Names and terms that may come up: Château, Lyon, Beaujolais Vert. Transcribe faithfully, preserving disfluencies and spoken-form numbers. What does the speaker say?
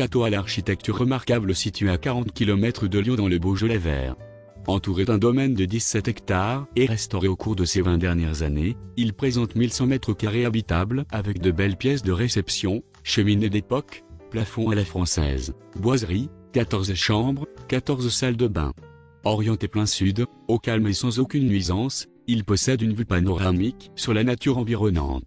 château à l'architecture remarquable situé à quarante kilomètres de Lyon dans le Beaujolais Vert. Entouré d'un domaine de dix-sept hectares et restauré au cours de ces vingt dernières années, il présente mille cent mètres carrés habitables avec de belles pièces de réception, cheminée d'époque, plafond à la française, boiserie, quatorze chambres, quatorze salles de bain. Orienté plein sud, au calme et sans aucune nuisance, il possède une vue panoramique sur la nature environnante.